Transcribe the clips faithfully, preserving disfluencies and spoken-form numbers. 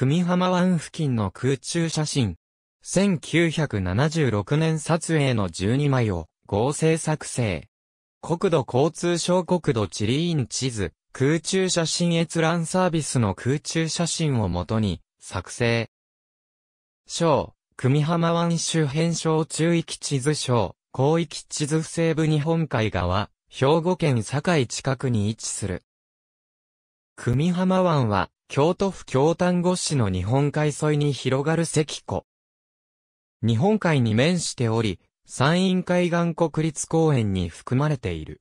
久美浜湾付近の空中写真。せんきゅうひゃくななじゅうろくねん撮影のじゅうにまいを合成作成。国土交通省国土地理院地図、空中写真閲覧サービスの空中写真をもとに作成。省、久美浜湾周辺省中域地図省、広域地図西部日本海側、兵庫県境近くに位置する。久美浜湾は、京都府京丹後市の日本海沿いに広がる石湖。日本海に面しており、山陰海岸国立公園に含まれている。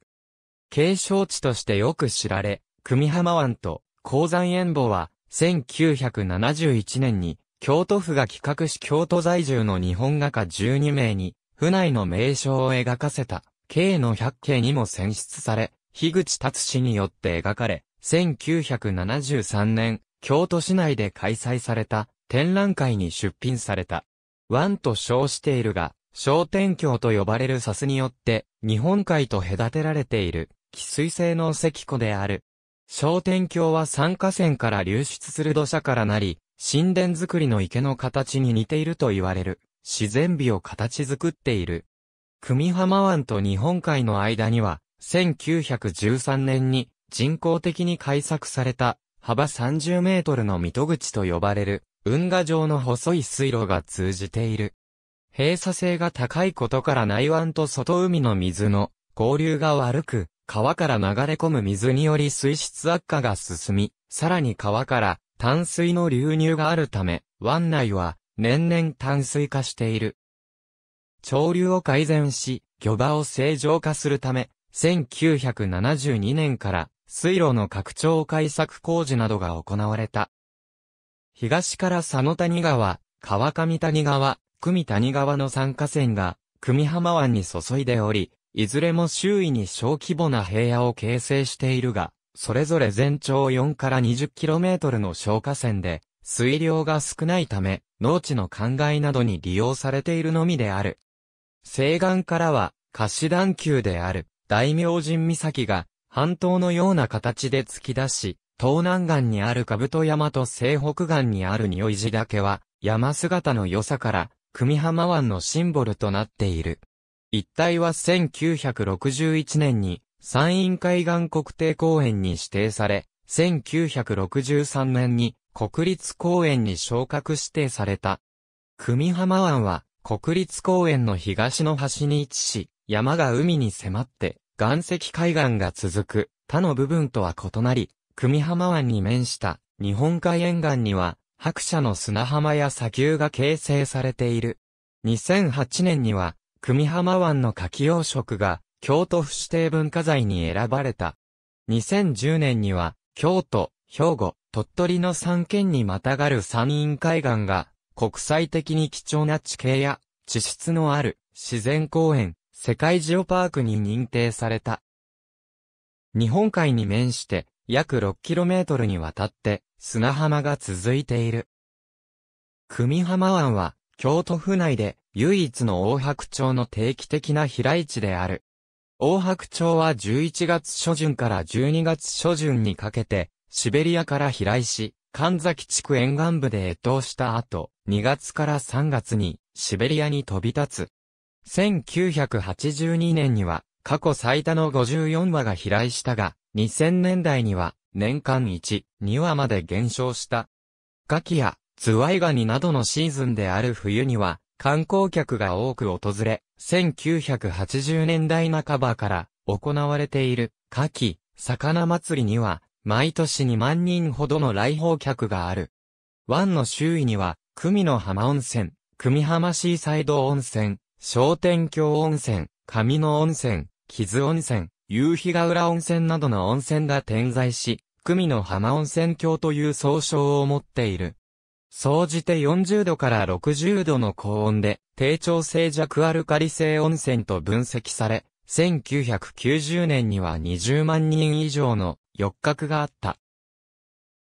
景勝地としてよく知られ、久美浜湾と黄山縁母は、せんきゅうひゃくななじゅういちねんに、京都府が企画し京都在住の日本画家じゅうにめいに、府内の名所を描かせた、Kの百景にも選出され、樋口達氏によって描かれ、せんきゅうひゃくななじゅうさんねん、京都市内で開催された、展覧会に出品された。湾と称しているが、商店峡と呼ばれる砂州によって、日本海と隔てられている、汽水性の石湖である。商店峡は三河川から流出する土砂からなり、神殿造りの池の形に似ていると言われる、自然美を形作っている。久美浜湾と日本海の間には、せんきゅうひゃくじゅうさんねんに人工的に開削された、幅さんじゅうメートルの溝口と呼ばれる、運河状の細い水路が通じている。閉鎖性が高いことから内湾と外海の水の交流が悪く、川から流れ込む水により水質悪化が進み、さらに川から淡水の流入があるため、湾内は年々淡水化している。潮流を改善し、漁場を正常化するため、せんきゅうひゃくななじゅうにねんから水路の拡張開削工事などが行われた。東から佐野谷川、川上谷川、久美谷川の三河川が、久美浜湾に注いでおり、いずれも周囲に小規模な平野を形成しているが、それぞれ全長よんからにじゅっキロメートルの小河川で、水量が少ないため、農地の灌漑などに利用されているのみである。西岸からは、貸段丘である、大明神岬が、半島のような形で突き出し、東南岸にある兜山と西北岸にある如意地岳は、山姿の良さから、久美浜湾のシンボルとなっている。一帯はせんきゅうひゃくろくじゅういちねんに、山陰海岸国定公園に指定され、せんきゅうひゃくろくじゅうさんねんに、国立公園に昇格指定された。久美浜湾は、国立公園の東の端に位置し、山が海に迫って、岩石海岸が続く、他の部分とは異なり、久美浜湾に面した日本海沿岸には白砂の砂浜や砂丘が形成されている。にせんはちねんには久美浜湾の牡蠣養殖が京都府指定文化財に選ばれた。にせんじゅうねんには京都、兵庫、鳥取のさんけんにまたがる山陰海岸が国際的に貴重な地形や地質のある自然公園、世界ジオパークに認定された。日本海に面して約 ろっキロメートル にわたって砂浜が続いている。久美浜湾は京都府内で唯一の大白鳥の定期的な飛来地である。大白鳥はじゅういちがつしょじゅんからじゅうにがつしょじゅんにかけてシベリアから飛来し、神崎地区沿岸部で越冬した後、にがつからさんがつにシベリアに飛び立つ。せんきゅうひゃくはちじゅうにねんには過去最多のごじゅうよんわが飛来したが、にせんねんだいには年間いち、にわまで減少した。牡蠣やズワイガニなどのシーズンである冬には観光客が多く訪れ、せんきゅうひゃくはちじゅうねんだいなかばから行われている牡蠣、魚祭りには毎年にまんにんほどの来訪客がある。湾の周囲には久美の浜温泉、久美浜シーサイド温泉、商店峡温泉、上野温泉、木津温泉、夕日ヶ浦温泉などの温泉が点在し、久美の浜温泉郷という総称を持っている。総じてよんじゅうどからろくじゅうどの高温で、低調性弱アルカリ性温泉と分析され、せんきゅうひゃくきゅうじゅうねんにはにじゅうまんにん以上の浴客があった。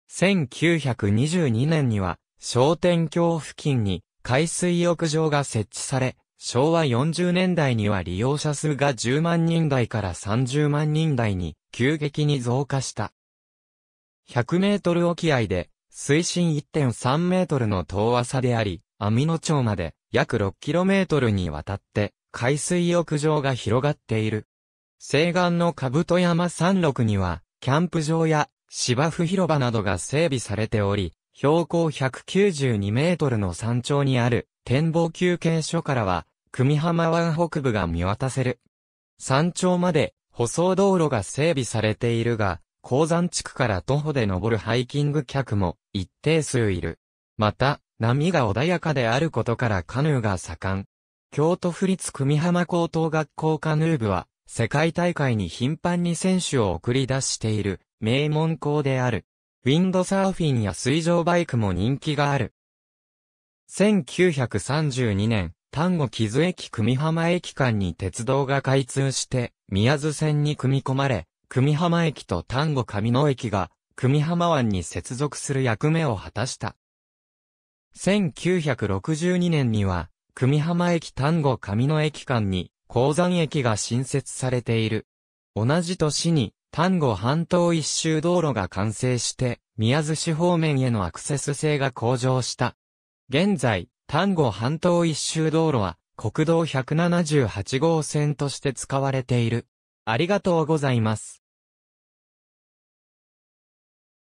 せんきゅうひゃくにじゅうにねんには、商店峡付近に海水浴場が設置され、昭和よんじゅうねんだいには利用者数がじゅうまんにんだいからさんじゅうまんにんだいに急激に増加した。ひゃくメートル沖合で水深 いってんさん メートルの遠浅であり、阿美野町まで約ろくキロメートルにわたって海水浴場が広がっている。西岸の兜山山麓には、キャンプ場や芝生広場などが整備されており、標高ひゃくきゅうじゅうにメートルの山頂にある展望休憩所からは、久美浜湾北部が見渡せる。山頂まで舗装道路が整備されているが、鉱山地区から徒歩で登るハイキング客も一定数いる。また、波が穏やかであることからカヌーが盛ん。京都府立久美浜高等学校カヌー部は、世界大会に頻繁に選手を送り出している名門校である。ウィンドサーフィンや水上バイクも人気がある。せんきゅうひゃくさんじゅうにねん、丹後木津駅久美浜駅間に鉄道が開通して、宮津線に組み込まれ、久美浜駅と丹後上野駅が久美浜湾に接続する役目を果たした。せんきゅうひゃくろくじゅうにねんには、久美浜駅丹後上野駅間に、鉱山駅が新設されている。同じ年に、丹後半島一周道路が完成して、宮津市方面へのアクセス性が向上した。現在、丹後半島一周道路は、国道ひゃくななじゅうはちごうせんとして使われている。ありがとうございます。